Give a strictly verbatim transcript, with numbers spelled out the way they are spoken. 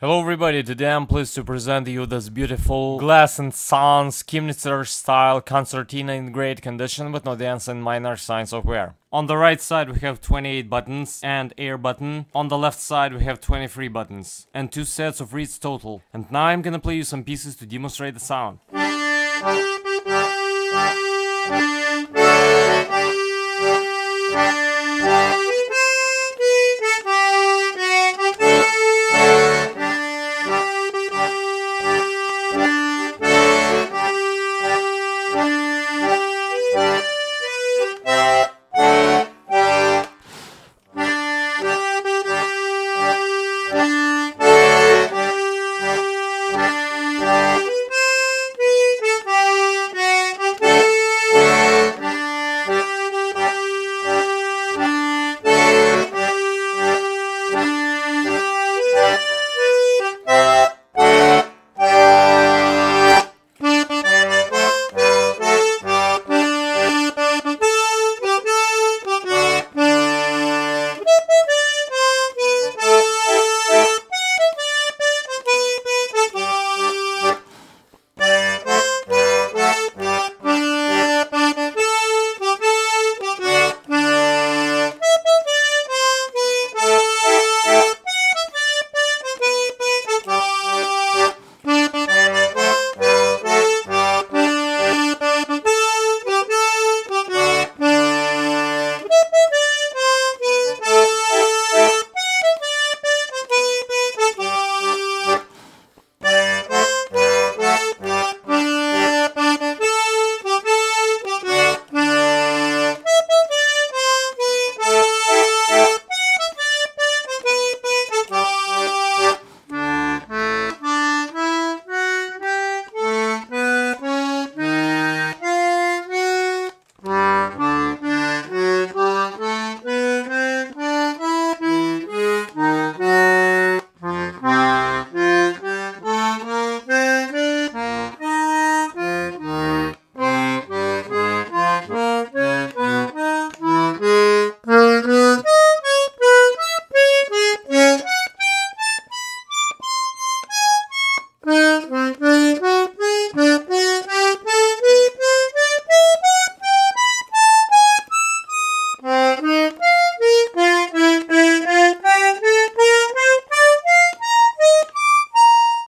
Hello everybody, today I'm pleased to present you this beautiful Glass and Sons Chemnitzer style concertina in great condition with no dents and minor signs of wear. On the right side we have twenty-eight buttons and air button, on the left side we have twenty-three buttons and two sets of reeds total. And now I'm gonna play you some pieces to demonstrate the sound.